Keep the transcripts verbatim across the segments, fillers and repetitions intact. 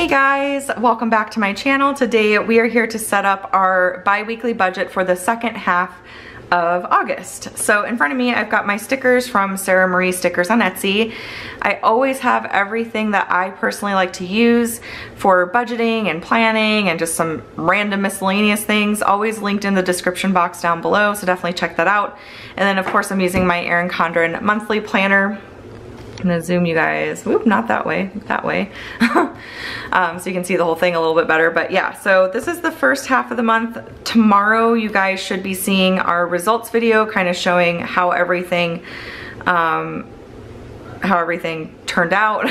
Hey guys, welcome back to my channel. Today we are here to set up our bi-weekly budget for the second half of August. So in front of me, I've got my stickers from Sarah Marie Stickers on Etsy. I always have everything that I personally like to use for budgeting and planning and just some random miscellaneous things, always linked in the description box down below, so definitely check that out. And then of course I'm using my Erin Condren monthly planner. I'm gonna zoom you guys, whoop, not that way, that way. um, so you can see the whole thing a little bit better, but yeah, so this is the first half of the month. Tomorrow you guys should be seeing our results video, kind of showing how everything, um, how everything turned out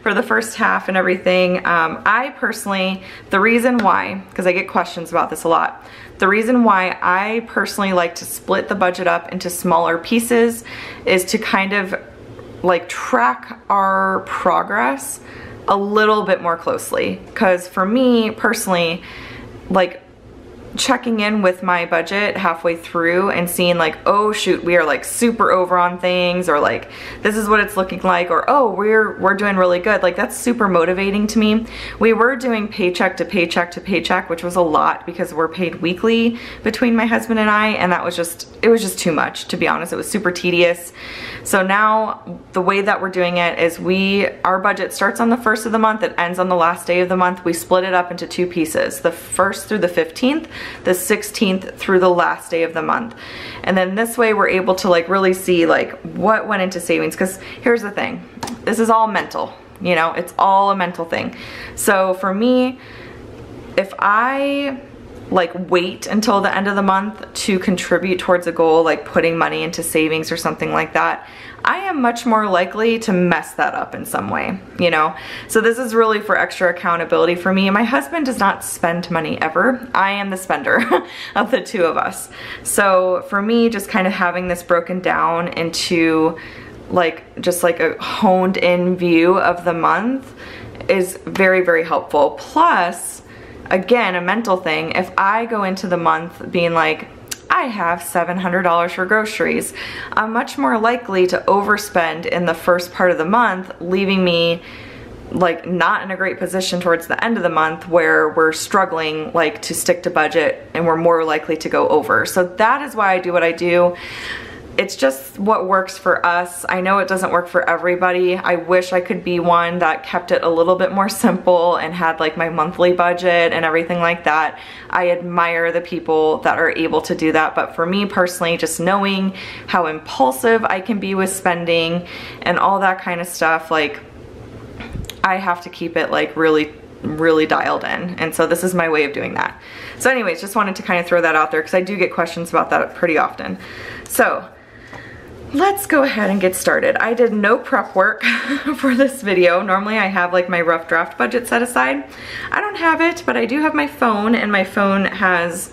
for the first half and everything. Um, I personally, the reason why, because I get questions about this a lot, the reason why I personally like to split the budget up into smaller pieces is to kind of like track our progress a little bit more closely, because for me personally, like checking in with my budget halfway through and seeing like, oh shoot, we are like super over on things, or like this is what it's looking like, or oh, we're we're doing really good, like that's super motivating to me. We were doing paycheck to paycheck to paycheck, which was a lot because we're paid weekly between my husband and I, and that was just, it was just too much, to be honest. It was super tedious. So now the way that we're doing it is we, our budget starts on the first of the month, it ends on the last day of the month. We split it up into two pieces, the first through the fifteenth, the sixteenth through the last day of the month. And then this way we're able to like really see like what went into savings, because here's the thing, this is all mental, you know, it's all a mental thing. So for me, if I like wait until the end of the month to contribute towards a goal, like putting money into savings or something like that, I am much more likely to mess that up in some way, you know? So this is really for extra accountability for me. My husband does not spend money ever. I am the spender of the two of us. So for me, just kind of having this broken down into like, just like a honed in view of the month is very, very helpful. Plus, again, a mental thing, if I go into the month being like, I have seven hundred dollars for groceries, I'm much more likely to overspend in the first part of the month, leaving me like not in a great position towards the end of the month where we're struggling like to stick to budget and we're more likely to go over. So that is why I do what I do. It's just what works for us. I know it doesn't work for everybody. I wish I could be one that kept it a little bit more simple and had like my monthly budget and everything like that. I admire the people that are able to do that, but for me personally, just knowing how impulsive I can be with spending and all that kind of stuff, like I have to keep it like really really dialed in, and so this is my way of doing that. So anyways, just wanted to kind of throw that out there because I do get questions about that pretty often. So let's go ahead and get started. I did no prep work for this video. Normally I have like my rough draft budget set aside. I don't have it, but I do have my phone, and my phone has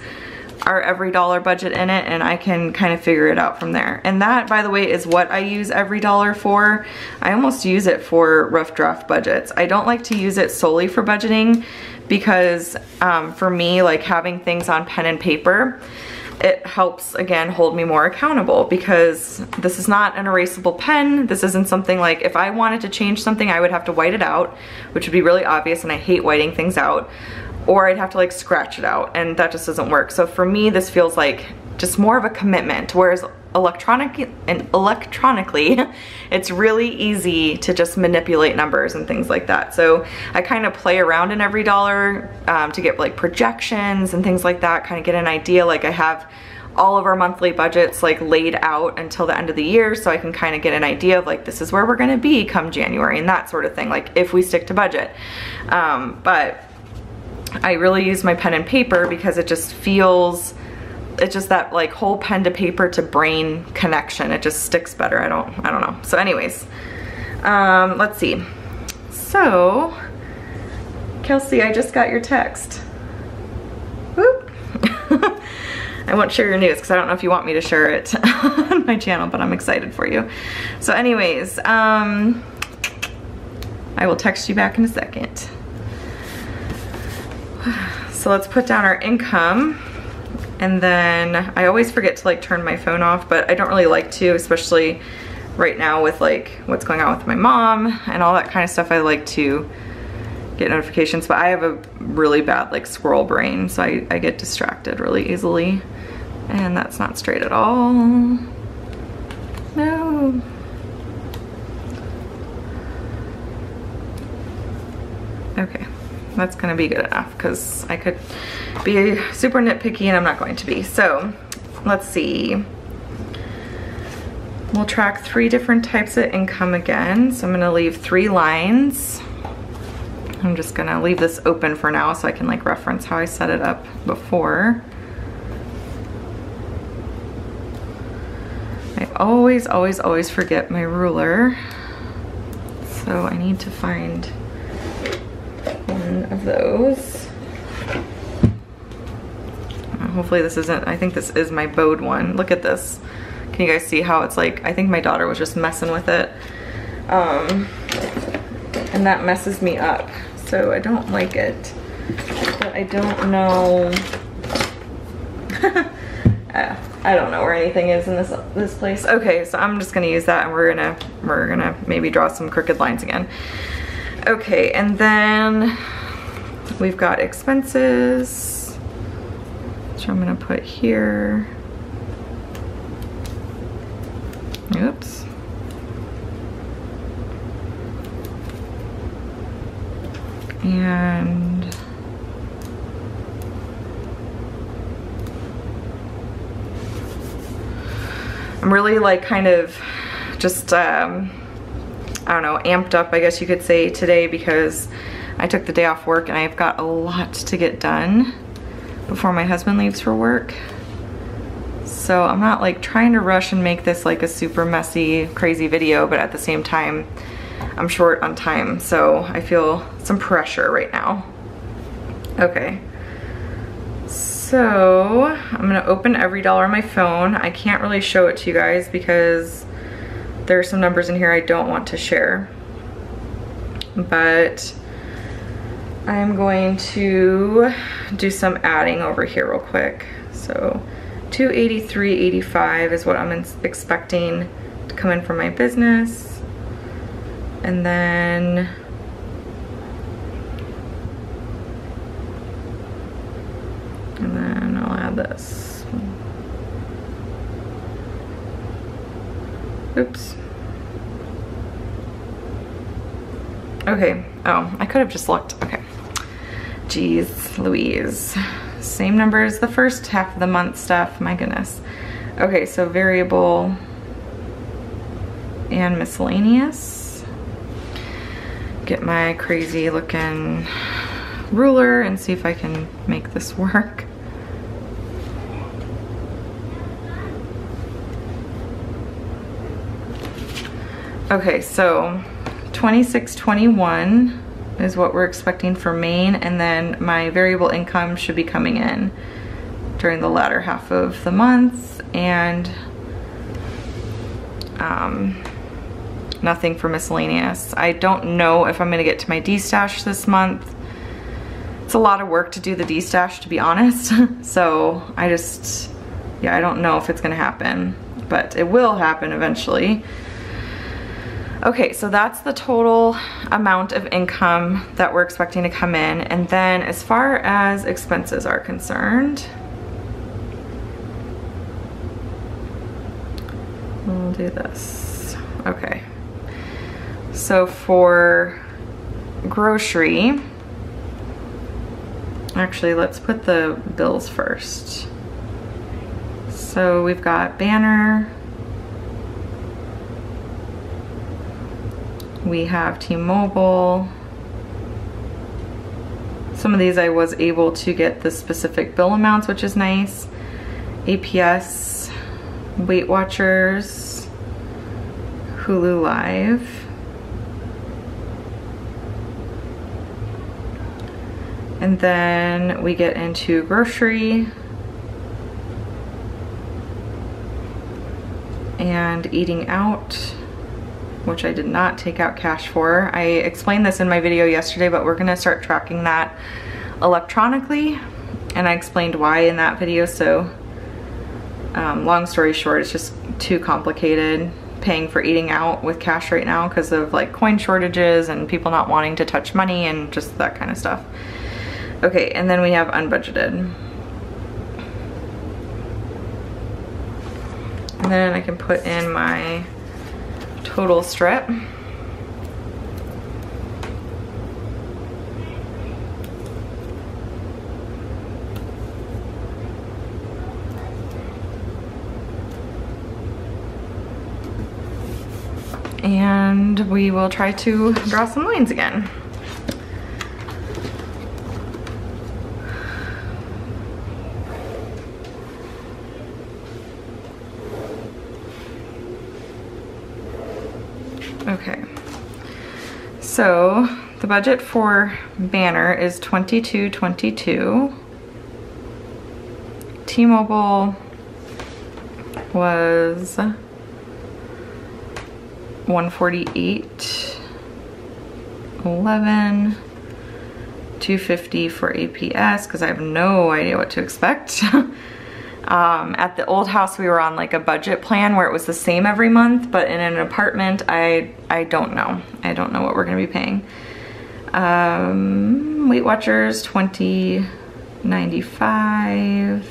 our Every Dollar budget in it, and I can kind of figure it out from there. And that, by the way, is what I use Every Dollar for. I almost use it for rough draft budgets. I don't like to use it solely for budgeting because um, for me, like having things on pen and paper, it helps, again, hold me more accountable, because this is not an erasable pen. This isn't something like, if I wanted to change something, I would have to white it out, which would be really obvious, and I hate whiting things out, or I'd have to like scratch it out, and that just doesn't work. So for me, this feels like just more of a commitment, whereas electronic and electronically, it's really easy to just manipulate numbers and things like that. So I kind of play around in Every Dollar um, to get like projections and things like that, kind of get an idea. Like I have all of our monthly budgets like laid out until the end of the year, so I can kind of get an idea of like, this is where we're gonna be come January and that sort of thing, like if we stick to budget. Um, but I really use my pen and paper because it just feels, it's just that like whole pen to paper to brain connection. It just sticks better. I don't, I don't know. So anyways, um, let's see. So Kelsey, I just got your text. Whoop. I won't share your news because I don't know if you want me to share it on my channel, but I'm excited for you. So anyways, um, I will text you back in a second. So let's put down our income. And then I always forget to like turn my phone off, but I don't really like to, especially right now with like what's going on with my mom and all that kind of stuff. I like to get notifications, but I have a really bad like squirrel brain, so I, I get distracted really easily, and that's not straight at all. No. Okay, that's gonna be good enough because I could be super nitpicky and I'm not going to be. So let's see. We'll track three different types of income again. So I'm gonna leave three lines. I'm just gonna leave this open for now so I can like reference how I set it up before. I always, always, always forget my ruler. So I need to find one of those. Hopefully this isn't, I think this is my bowed one. Look at this. Can you guys see how it's like, I think my daughter was just messing with it. Um, and that messes me up. So I don't like it, but I don't know. I don't know where anything is in this this place. Okay, so I'm just gonna use that and we're gonna, we're gonna maybe draw some crooked lines again. Okay, and then we've got expenses, which I'm gonna put here. Oops. And I'm really like kind of just, um, I don't know, amped up, I guess you could say, today because I took the day off work and I've got a lot to get done before my husband leaves for work. So I'm not like trying to rush and make this like a super messy, crazy video, but at the same time, I'm short on time. So I feel some pressure right now. Okay. So I'm gonna open Every Dollar on my phone. I can't really show it to you guys because there are some numbers in here I don't want to share, but I'm going to do some adding over here real quick. So two eighty-three eighty-five is what I'm expecting to come in from my business. And then and then I'll add this. Oops. Okay, oh, I could have just looked, okay. Jeez Louise. Same number as the first half of the month stuff, my goodness. Okay, so variable and miscellaneous. Get my crazy looking ruler and see if I can make this work. Okay, so twenty-six twenty-one is what we're expecting for Maine, and then my variable income should be coming in during the latter half of the month, and um, nothing for miscellaneous. I don't know if I'm gonna get to my D-stash this month. It's a lot of work to do the D-stash, to be honest. So I just, yeah, I don't know if it's gonna happen, but it will happen eventually. Okay, so that's the total amount of income that we're expecting to come in. And then as far as expenses are concerned, we'll do this. Okay. So for grocery, actually let's put the bills first. So we've got Banner, we have T-Mobile. Some of these I was able to get the specific bill amounts, which is nice. A P S, Weight Watchers, Hulu Live. And then we get into grocery and eating out, which I did not take out cash for. I explained this in my video yesterday, but we're gonna start tracking that electronically, and I explained why in that video, so um, long story short, it's just too complicated paying for eating out with cash right now because of like coin shortages and people not wanting to touch money and just that kind of stuff. Okay, and then we have unbudgeted. And then I can put in my total strip. And we will try to draw some lines again. Okay, so the budget for Banner is twenty-two twenty-two. T-Mobile was one forty-eight eleven, two fifty for A P S because I have no idea what to expect. um, at the old house we were on like a budget plan where it was the same every month, but in an apartment I I don't know. I don't know what we're gonna be paying. Um, Weight Watchers twenty ninety-five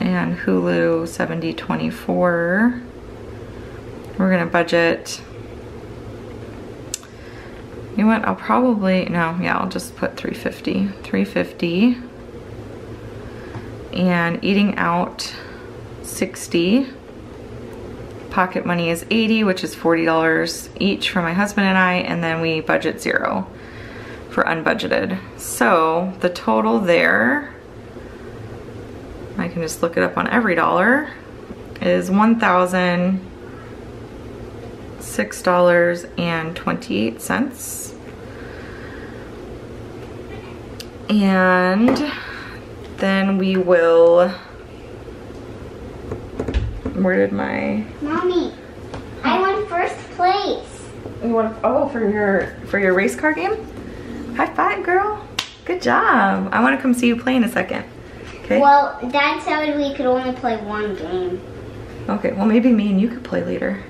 and Hulu seventy twenty-four. We're gonna budget, you know what, I'll probably, no, yeah, I'll just put three fifty, three fifty, and eating out sixty, pocket money is eighty, which is forty dollars each for my husband and I, and then we budget zero for unbudgeted. So the total there, I can just look it up on Every Dollar, is one thousand six dollars and twenty-eight cents. And then we will, where did my mommy? I won first place. You won, oh, for your for your race car game? High five, girl. Good job. I want to come see you play in a second. Okay. Well, Dad said we could only play one game. Okay, well maybe me and you could play later.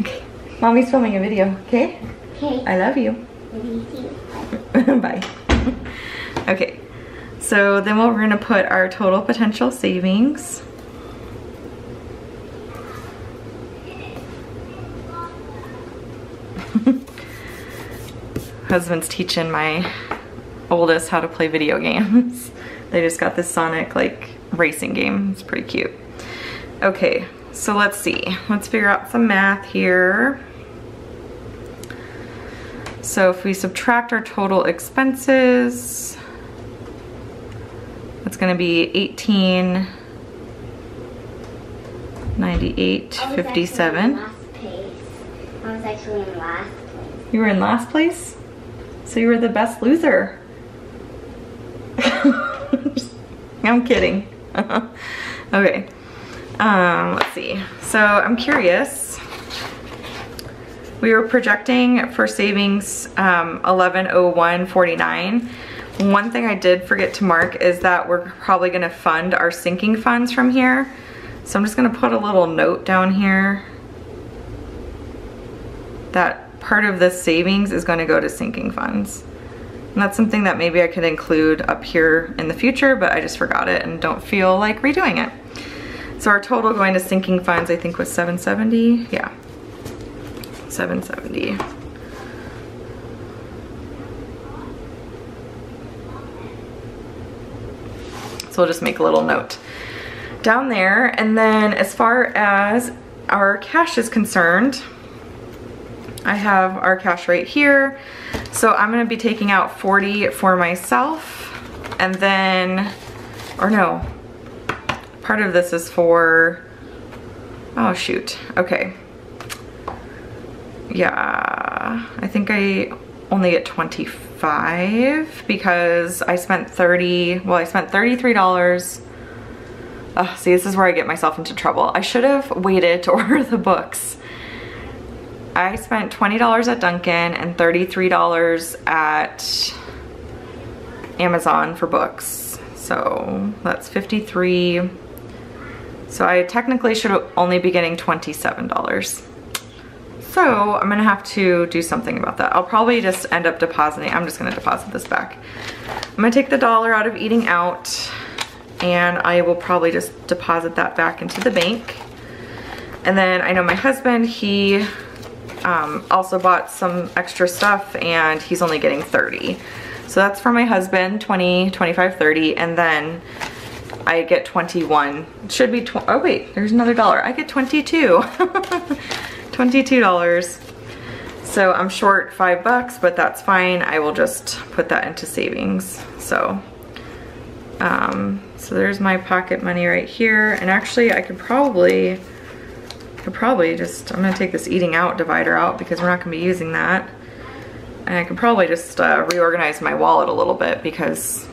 Okay, mommy's filming a video, okay? Okay. I love you. Love you too. Bye. Okay, so then we're gonna put our total potential savings. Husband's teaching my oldest how to play video games. They just got this Sonic like racing game. It's pretty cute. Okay. So let's see, let's figure out some math here. So if we subtract our total expenses, that's gonna be eighteen ninety-eight fifty-seven. I was actually in last place. You were in last place? So you were the best loser. I'm kidding. Okay. Um, let's see. So I'm curious. We were projecting for savings um, eleven oh one forty-nine. One thing I did forget to mark is that we're probably going to fund our sinking funds from here. So I'm just going to put a little note down here that part of this savings is going to go to sinking funds. And that's something that maybe I could include up here in the future, but I just forgot it and don't feel like redoing it. So our total going to sinking funds, I think, was seven seventy. Yeah, seven seventy. So we'll just make a little note down there. And then as far as our cash is concerned, I have our cash right here. So I'm gonna be taking out forty for myself, and then, or no, part of this is for, oh shoot, okay. Yeah, I think I only get twenty-five because I spent thirty, well I spent thirty-three dollars. Oh, see, this is where I get myself into trouble. I should have waited to order the books. I spent twenty dollars at Dunkin and thirty-three dollars at Amazon for books. So that's fifty-three. So I technically should only be getting twenty-seven dollars. So I'm gonna have to do something about that. I'll probably just end up depositing. I'm just gonna deposit this back. I'm gonna take the dollar out of eating out, and I will probably just deposit that back into the bank. And then I know my husband, he um, also bought some extra stuff, and he's only getting thirty. So that's for my husband, twenty, twenty-five, thirty, and then I get twenty-one. It should be, tw oh wait, there's another dollar. I get twenty-two. twenty-two dollars. So I'm short five bucks, but that's fine. I will just put that into savings. So, um, so there's my pocket money right here. And actually, I could probably, could probably just, I'm gonna take this eating out divider out because we're not gonna be using that. And I could probably just uh, reorganize my wallet a little bit because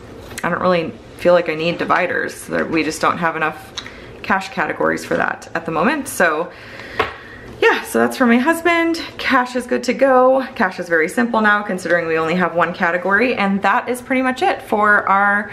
I don't really feel like I need dividers. We just don't have enough cash categories for that at the moment. So. Yeah, so that's for my husband. Cash is good to go. Cash is very simple now, considering we only have one category, and that is pretty much it for our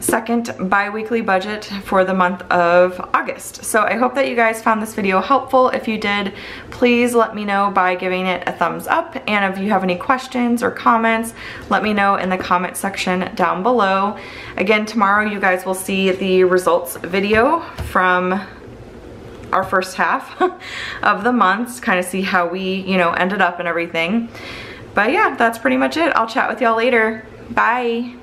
second bi-weekly budget for the month of August. So I hope that you guys found this video helpful. If you did, please let me know by giving it a thumbs up, and if you have any questions or comments, let me know in the comment section down below. Again, tomorrow you guys will see the results video from our first half of the month, kind of see how we, you know, ended up and everything. But yeah, that's pretty much it. I'll chat with y'all later. Bye.